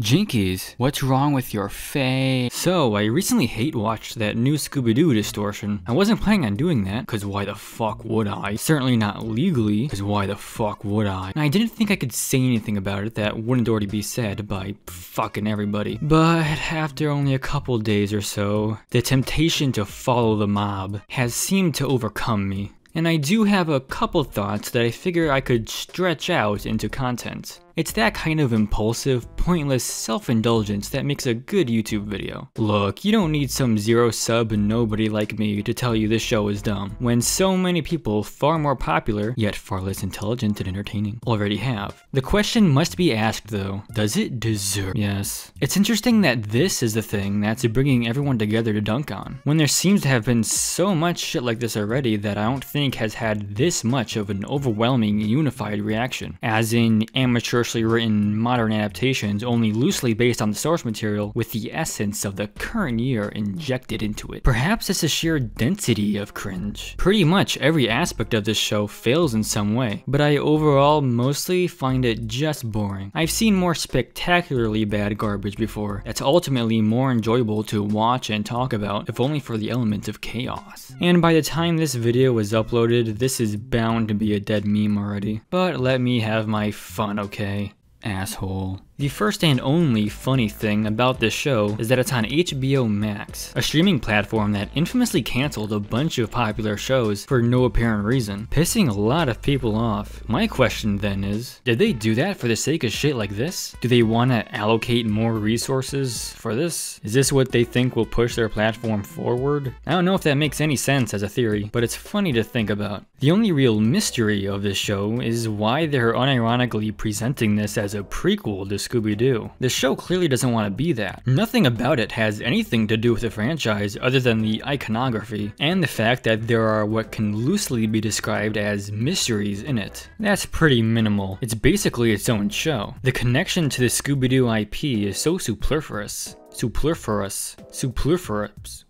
Jinkies, what's wrong with your face? So, I recently hate-watched that new Scooby-Doo distortion. I wasn't planning on doing that, cause why the fuck would I? Certainly not legally, cause why the fuck would I? And I didn't think I could say anything about it that wouldn't already be said by fucking everybody. But after only a couple days or so, the temptation to follow the mob has seemed to overcome me. And I do have a couple thoughts that I figure I could stretch out into content. It's that kind of impulsive, pointless self-indulgence that makes a good YouTube video. Look, you don't need some zero sub nobody like me to tell you this show is dumb, when so many people far more popular, yet far less intelligent and entertaining, already have. The question must be asked though, does it deserve? Yes. It's interesting that this is the thing that's bringing everyone together to dunk on, when there seems to have been so much shit like this already that I don't think has had this much of an overwhelming unified reaction, as in amateur written modern adaptations only loosely based on the source material with the essence of the current year injected into it. Perhaps it's the sheer density of cringe. Pretty much every aspect of this show fails in some way, but I overall mostly find it just boring. I've seen more spectacularly bad garbage before that's ultimately more enjoyable to watch and talk about, if only for the element of chaos. And by the time this video was uploaded, this is bound to be a dead meme already. But let me have my fun, okay? Asshole. The first and only funny thing about this show is that it's on HBO Max, a streaming platform that infamously canceled a bunch of popular shows for no apparent reason, pissing a lot of people off. My question then is, did they do that for the sake of shit like this? Do they want to allocate more resources for this? Is this what they think will push their platform forward? I don't know if that makes any sense as a theory, but it's funny to think about. The only real mystery of this show is why they're unironically presenting this as a prequel to Scooby-Doo. The show clearly doesn't want to be that. Nothing about it has anything to do with the franchise other than the iconography and the fact that there are what can loosely be described as mysteries in it. That's pretty minimal. It's basically its own show. The connection to the Scooby-Doo IP is so superfluous. Superfluous.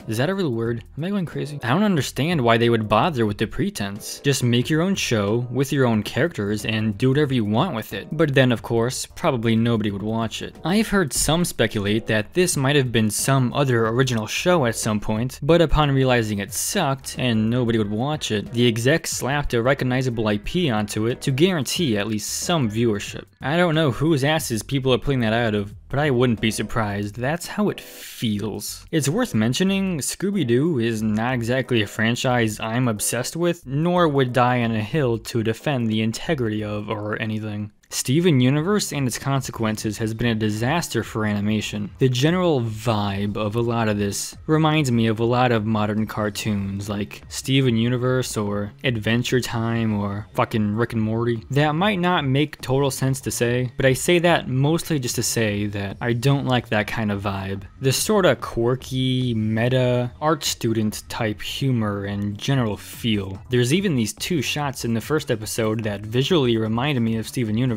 Is that a real word? Am I going crazy? I don't understand why they would bother with the pretense. Just make your own show with your own characters and do whatever you want with it. But then of course, probably nobody would watch it. I've heard some speculate that this might have been some other original show at some point, but upon realizing it sucked and nobody would watch it, the execs slapped a recognizable IP onto it to guarantee at least some viewership. I don't know whose asses people are pulling that out of, but I wouldn't be surprised. That's how it feels. It's worth mentioning, Scooby-Doo is not exactly a franchise I'm obsessed with, nor would die on a hill to defend the integrity of or anything. Steven Universe and its consequences has been a disaster for animation. The general vibe of a lot of this reminds me of a lot of modern cartoons like Steven Universe or Adventure Time or fucking Rick and Morty. That might not make total sense to say, but I say that mostly just to say that I don't like that kind of vibe. The sorta quirky, meta, art student type humor and general feel. There's even these two shots in the first episode that visually reminded me of Steven Universe.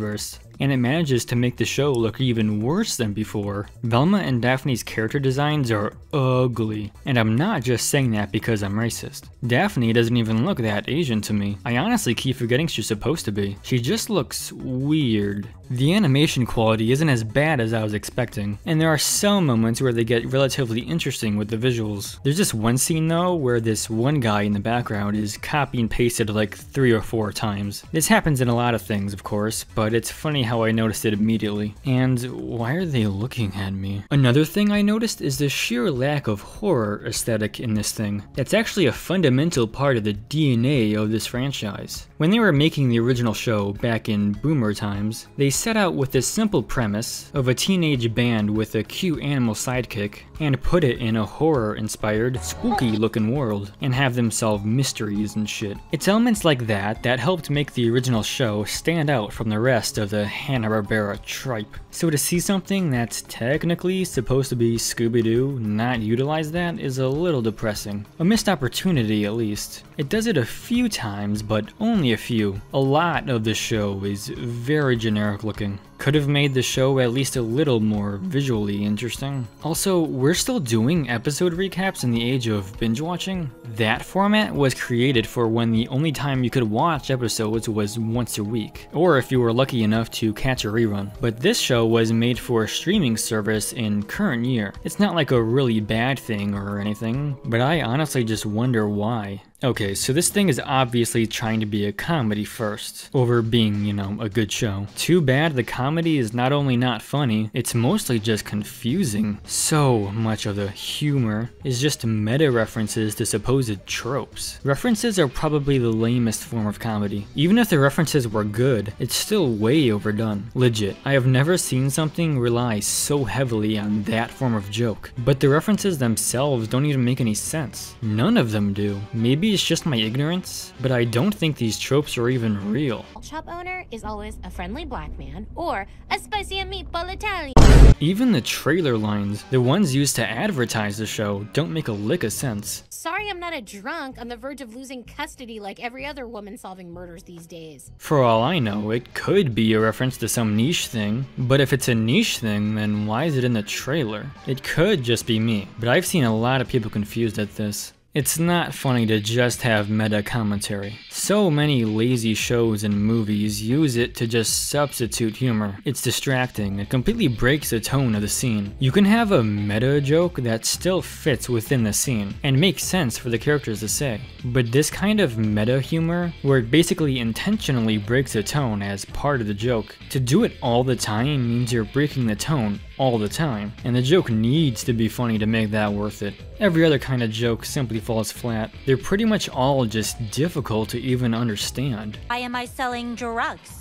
And it manages to make the show look even worse than before. Velma and Daphne's character designs are ugly, and I'm not just saying that because I'm racist. Daphne doesn't even look that Asian to me. I honestly keep forgetting she's supposed to be. She just looks weird. The animation quality isn't as bad as I was expecting, and there are some moments where they get relatively interesting with the visuals. There's this one scene though where this one guy in the background is copy and pasted like 3 or 4 times. This happens in a lot of things of course, but it's funny how I noticed it immediately. And why are they looking at me? Another thing I noticed is the sheer lack of horror aesthetic in this thing. That's actually a fundamental part of the DNA of this franchise. When they were making the original show back in boomer times, they set out with this simple premise of a teenage band with a cute animal sidekick and put it in a horror-inspired, spooky-looking world and have them solve mysteries and shit. It's elements like that that helped make the original show stand out from the rest of the Hanna-Barbera tripe. So to see something that's technically supposed to be Scooby-Doo not utilize that is a little depressing. A missed opportunity at least. It does it a few times, but only a few. A lot of the show is very generic looking. could have made the show at least a little more visually interesting. Also, we're still doing episode recaps in the age of binge watching. That format was created for when the only time you could watch episodes was once a week, or if you were lucky enough to catch a rerun. But this show was made for a streaming service in current year. It's not like a really bad thing or anything, but I honestly just wonder why. Okay, so this thing is obviously trying to be a comedy first, over being, you know, a good show. Too bad the comedy is not only not funny, it's mostly just confusing. So much of the humor is just meta references to supposed tropes. References are probably the lamest form of comedy. Even if the references were good, it's still way overdone. Legit, I have never seen something rely so heavily on that form of joke. But the references themselves don't even make any sense. None of them do. Maybe it's just my ignorance, but I don't think these tropes are even real. Shop owner is always a friendly black man or a spicy and meatball Italian. Even the trailer lines, the ones used to advertise the show, don't make a lick of sense. Sorry I'm not a drunk on the verge of losing custody like every other woman solving murders these days. For all I know, it could be a reference to some niche thing, but if it's a niche thing, then why is it in the trailer? It could just be me, but I've seen a lot of people confused at this. It's not funny to just have meta commentary. So many lazy shows and movies use it to just substitute humor. It's distracting, it completely breaks the tone of the scene. You can have a meta joke that still fits within the scene and makes sense for the characters to say. But this kind of meta humor, where it basically intentionally breaks the tone as part of the joke, to do it all the time means you're breaking the tone all the time, and the joke needs to be funny to make that worth it. Every other kind of joke simply falls flat. They're pretty much all just difficult to even understand. Why am I selling drugs?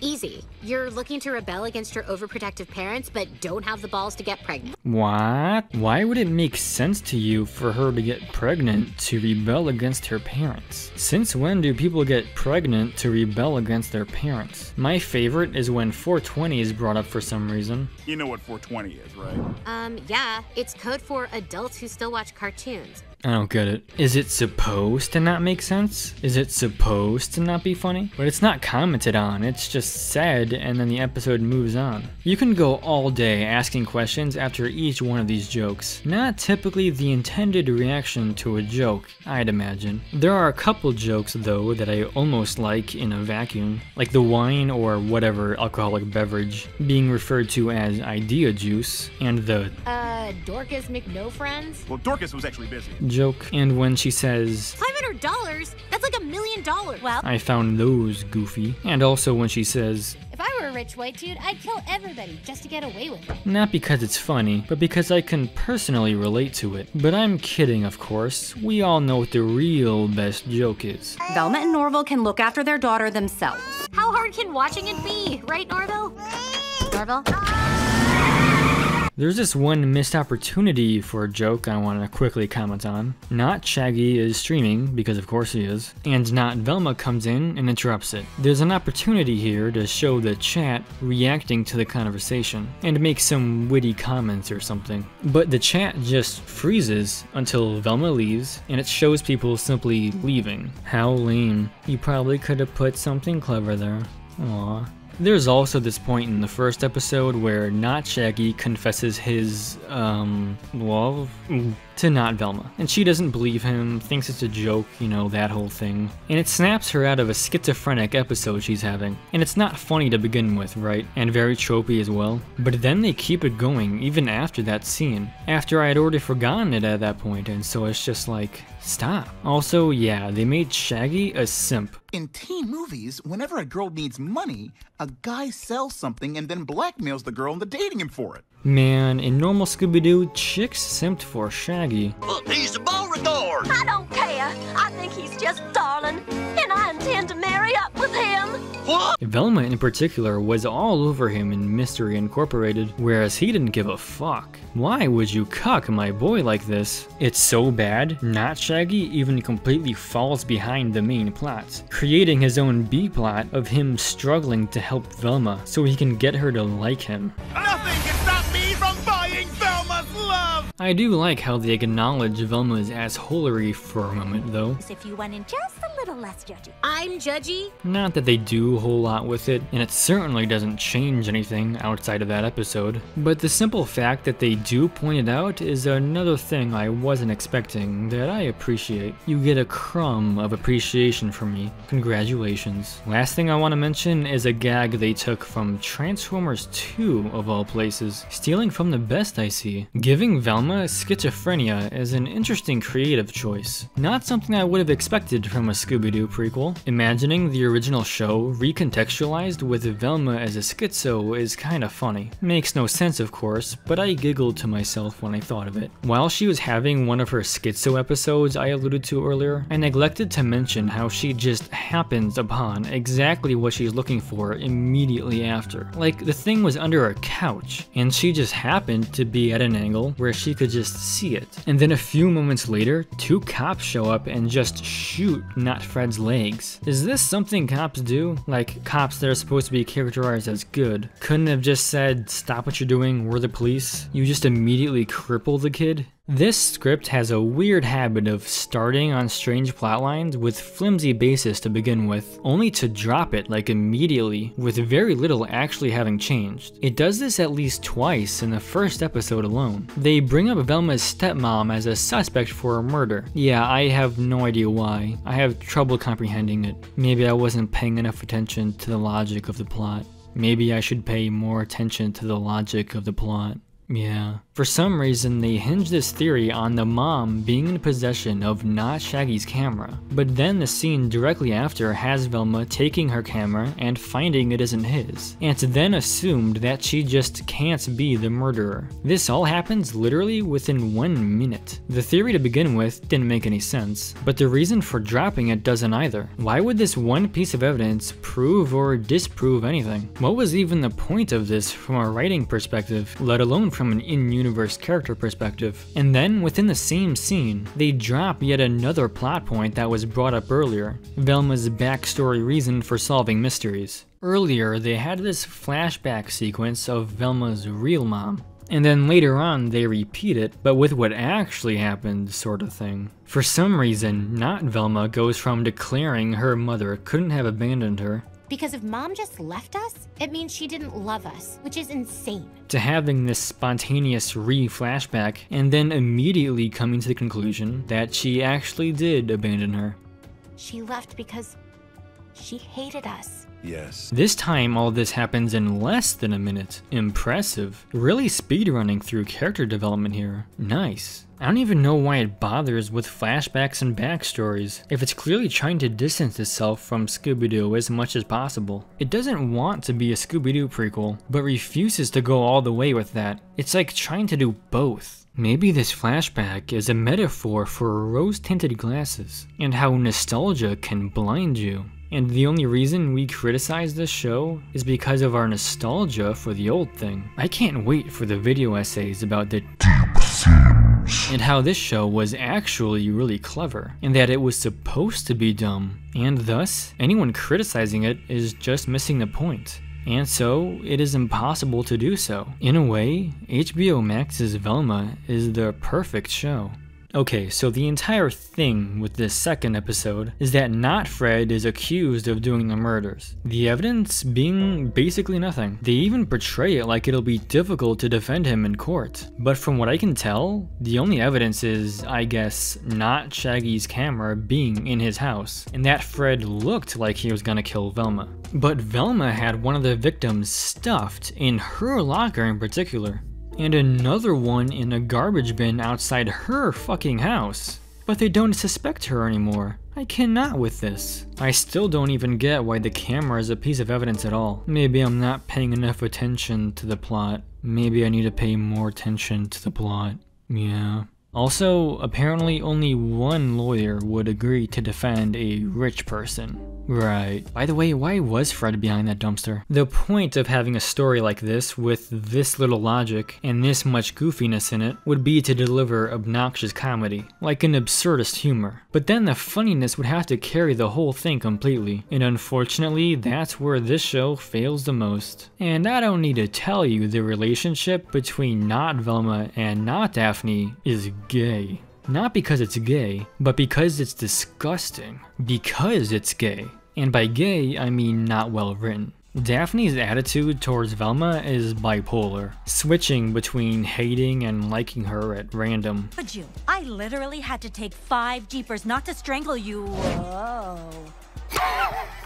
Easy. You're looking to rebel against your overprotective parents, but don't have the balls to get pregnant. What? Why would it make sense to you for her to get pregnant to rebel against her parents? Since when do people get pregnant to rebel against their parents? My favorite is when 420 is brought up for some reason. You know what 420 is, right? Yeah. It's code for adults who still watch cartoons. I don't get it. Is it supposed to not make sense? Is it supposed to not be funny? But it's not commented on, it's just said and then the episode moves on. You can go all day asking questions after each one of these jokes. Not typically the intended reaction to a joke, I'd imagine. There are a couple jokes though that I almost like in a vacuum, like the wine or whatever alcoholic beverage being referred to as idea juice and the Dorcas McNo friends? Well, Dorcas was actually busy. Joke, and when she says $500, that's like $1 million. Well, I found those goofy. And also when she says, if I were a rich white dude, I'd kill everybody just to get away with it. Not because it's funny, but because I can personally relate to it. But I'm kidding, of course. We all know what the real best joke is. Velma and Norville can look after their daughter themselves. How hard can watching it be, right, Norville? Norville? There's this one missed opportunity for a joke I want to quickly comment on. Not Shaggy is streaming, because of course he is, and not Velma comes in and interrupts it. There's an opportunity here to show the chat reacting to the conversation and make some witty comments or something. But the chat just freezes until Velma leaves, and it shows people simply leaving. How lame. You probably could have put something clever there. Aww. There's also this point in the first episode where Not Shaggy confesses his, love to Not Velma. And she doesn't believe him, thinks it's a joke, you know, that whole thing. And it snaps her out of a schizophrenic episode she's having. And it's not funny to begin with, right? And very tropey as well. But then they keep it going, even after that scene. After I had already forgotten it at that point, and so it's just like, stop. Also, yeah, they made Shaggy a simp. In teen movies, whenever a girl needs money, a guy sells something and then blackmails the girl into dating him for it. Man, in normal Scooby-Doo, chicks simped for Shaggy. Look, he's a Beauregard! I don't care. I think he's just darling, and I intend to marry up with him. What? Velma in particular was all over him in Mystery Incorporated, whereas he didn't give a fuck. Why would you cuck my boy like this? It's so bad, Not Shaggy even completely falls behind the main plot, creating his own B-plot of him struggling to help Velma so he can get her to like him. Nothing can stop me from buying Velma's love! I do like how they acknowledge Velma's assholery for a moment though. If you went in just a little less judgy. I'm judgy? Not that they do a whole lot with it, and it certainly doesn't change anything outside of that episode. But the simple fact that they do point it out is another thing I wasn't expecting that I appreciate. You get a crumb of appreciation from me. Congratulations. Last thing I want to mention is a gag they took from Transformers 2 of all places. Stealing from the best I see. Giving Velma schizophrenia is an interesting creative choice. Not something I would have expected from a Scooby-Doo prequel. Imagining the original show recontextualized with Velma as a schizo is kinda funny. Makes no sense of course, but I giggled to myself when I thought of it. While she was having one of her schizo episodes I alluded to earlier, I neglected to mention how she just happens upon exactly what she's looking for immediately after. Like, the thing was under her couch, and she just happened to be at an angle where she could just see it. And then a few moments later, two cops show up and just shoot Not Fred's legs. Is this something cops do? Like, cops that are supposed to be characterized as good. Couldn't have just said, stop what you're doing, we're the police. You just immediately cripple the kid. This script has a weird habit of starting on strange plotlines with flimsy basis to begin with, only to drop it like immediately with very little actually having changed. It does this at least twice in the first episode alone. They bring up Velma's stepmom as a suspect for a murder. Yeah, I have no idea why. I have trouble comprehending it. Maybe I wasn't paying enough attention to the logic of the plot. Maybe I should pay more attention to the logic of the plot. Yeah. For some reason, they hinge this theory on the mom being in possession of not Shaggy's camera. But then the scene directly after has Velma taking her camera and finding it isn't his. And it's then assumed that she just can't be the murderer. This all happens literally within 1 minute. The theory to begin with didn't make any sense, but the reason for dropping it doesn't either. Why would this one piece of evidence prove or disprove anything? What was even the point of this from a writing perspective, let alone from an in-universe character perspective? And then, within the same scene, they drop yet another plot point that was brought up earlier, Velma's backstory reason for solving mysteries. Earlier, they had this flashback sequence of Velma's real mom, and then later on they repeat it, but with what actually happened sort of thing. For some reason, not Velma goes from declaring her mother couldn't have abandoned her, because if mom just left us, it means she didn't love us, which is insane, to having this spontaneous re-flashback and then immediately coming to the conclusion that she actually did abandon her. She left because she hated us. Yes. This time, all this happens in less than a minute. Impressive. Really speedrunning through character development here. Nice. I don't even know why it bothers with flashbacks and backstories, if it's clearly trying to distance itself from Scooby-Doo as much as possible. It doesn't want to be a Scooby-Doo prequel, but refuses to go all the way with that. It's like trying to do both. Maybe this flashback is a metaphor for rose-tinted glasses, and how nostalgia can blind you. And the only reason we criticize this show is because of our nostalgia for the old thing. I can't wait for the video essays about the deep themes and how this show was actually really clever, and that it was supposed to be dumb, and thus, anyone criticizing it is just missing the point. And so, it is impossible to do so. In a way, HBO Max's Velma is the perfect show. Okay, so the entire thing with this second episode is that Not Fred is accused of doing the murders. The evidence being basically nothing. They even portray it like it'll be difficult to defend him in court. But from what I can tell, the only evidence is, I guess, not Shaggy's camera being in his house, and that Fred looked like he was gonna kill Velma. But Velma had one of the victims stuffed in her locker in particular, and another one in a garbage bin outside her fucking house. But they don't suspect her anymore. I cannot with this. I still don't even get why the camera is a piece of evidence at all. Maybe I'm not paying enough attention to the plot. Maybe I need to pay more attention to the plot. Yeah. Also, apparently only one lawyer would agree to defend a rich person. Right. By the way, why was Fred behind that dumpster? The point of having a story like this with this little logic and this much goofiness in it would be to deliver obnoxious comedy, like an absurdist humor. But then the funniness would have to carry the whole thing completely, and unfortunately that's where this show fails the most. And I don't need to tell you the relationship between not Velma and not Daphne is gay. Not because it's gay, but because it's disgusting. Because it's gay. And by gay, I mean not well written. Daphne's attitude towards Velma is bipolar, switching between hating and liking her at random. Could you? I literally had to take 5 jeepers not to strangle you. Whoa.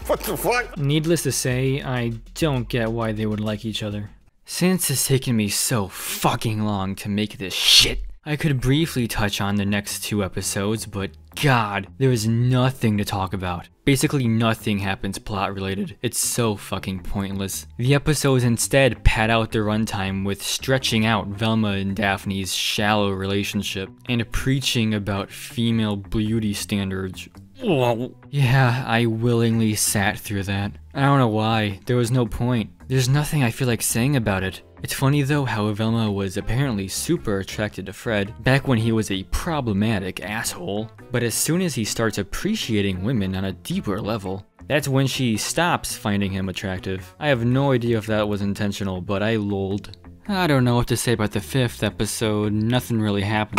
What the fuck? Needless to say, I don't get why they would like each other. Since it's taken me so fucking long to make this shit, I could briefly touch on the next 2 episodes, but God, there is nothing to talk about. Basically nothing happens plot related. It's so fucking pointless. The episodes instead pad out their runtime with stretching out Velma and Daphne's shallow relationship and preaching about female beauty standards. Yeah, I willingly sat through that. I don't know why. There was no point. There's nothing I feel like saying about it. It's funny though how Velma was apparently super attracted to Fred back when he was a problematic asshole, but as soon as he starts appreciating women on a deeper level, that's when she stops finding him attractive. I have no idea if that was intentional, but I lolled. I don't know what to say about the 5th episode, nothing really happened.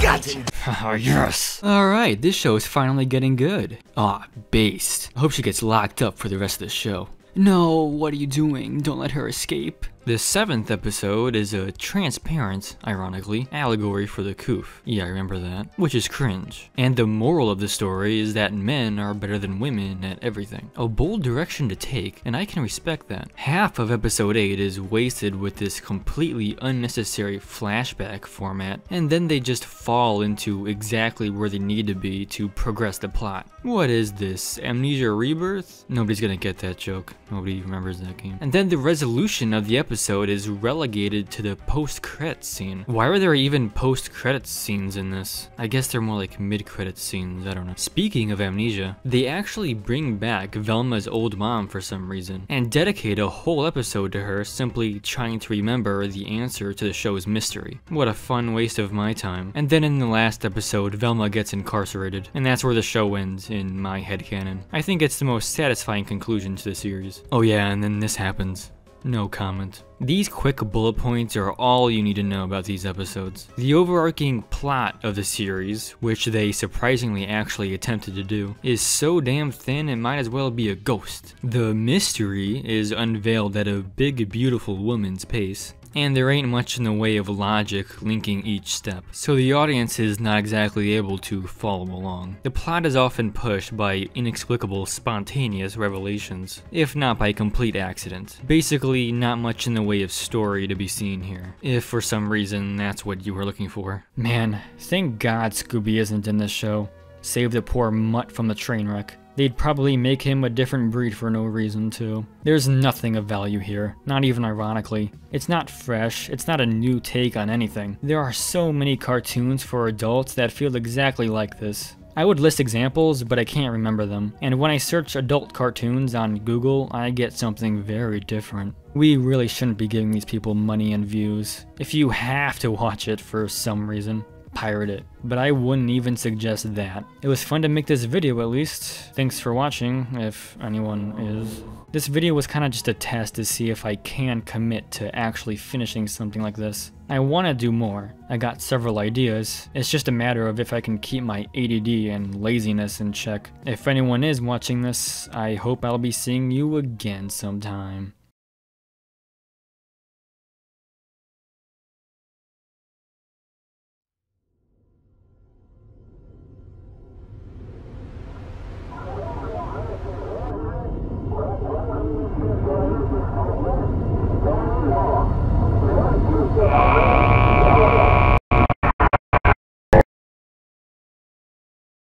Gotcha! Oh, yes! Alright, this show is finally getting good. Aw, based. I hope she gets locked up for the rest of the show. No, what are you doing? Don't let her escape. The 7th episode is a transparent, ironically, allegory for the coof. Yeah, I remember that. Which is cringe. And the moral of the story is that men are better than women at everything. A bold direction to take, and I can respect that. Half of episode 8 is wasted with this completely unnecessary flashback format, and then they just fall into exactly where they need to be to progress the plot. What is this? Amnesia Rebirth? Nobody's gonna get that joke. Nobody remembers that game. And then the resolution of the episode is relegated to the post-credits scene. Why are there even post-credits scenes in this? I guess they're more like mid-credits scenes, I don't know. Speaking of amnesia, they actually bring back Velma's old mom for some reason, and dedicate a whole episode to her simply trying to remember the answer to the show's mystery. What a fun waste of my time. And then in the last episode, Velma gets incarcerated, and that's where the show ends, in my headcanon. I think it's the most satisfying conclusion to the series. Oh yeah, and then this happens. No comment. These quick bullet points are all you need to know about these episodes. The overarching plot of the series, which they surprisingly actually attempted to do, is so damn thin it might as well be a ghost. The mystery is unveiled at a big, beautiful woman's pace, and there ain't much in the way of logic linking each step, so the audience is not exactly able to follow along. The plot is often pushed by inexplicable spontaneous revelations, if not by complete accident. Basically, not much in the way of story to be seen here, if for some reason that's what you were looking for. Man, thank God Scooby isn't in this show. Save the poor mutt from the train wreck. They'd probably make him a different breed for no reason, too. There's nothing of value here, not even ironically. It's not fresh, it's not a new take on anything. There are so many cartoons for adults that feel exactly like this. I would list examples, but I can't remember them. And when I search adult cartoons on Google, I get something very different. We really shouldn't be giving these people money and views. If you have to watch it for some reason, pirate it. But I wouldn't even suggest that. It was fun to make this video at least. Thanks for watching, if anyone is. This video was kind of just a test to see if I can commit to actually finishing something like this. I want to do more. I got several ideas. It's just a matter of if I can keep my ADD and laziness in check. If anyone is watching this, I hope I'll be seeing you again sometime.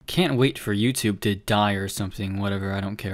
Can't wait for YouTube to die or something, whatever, I don't care.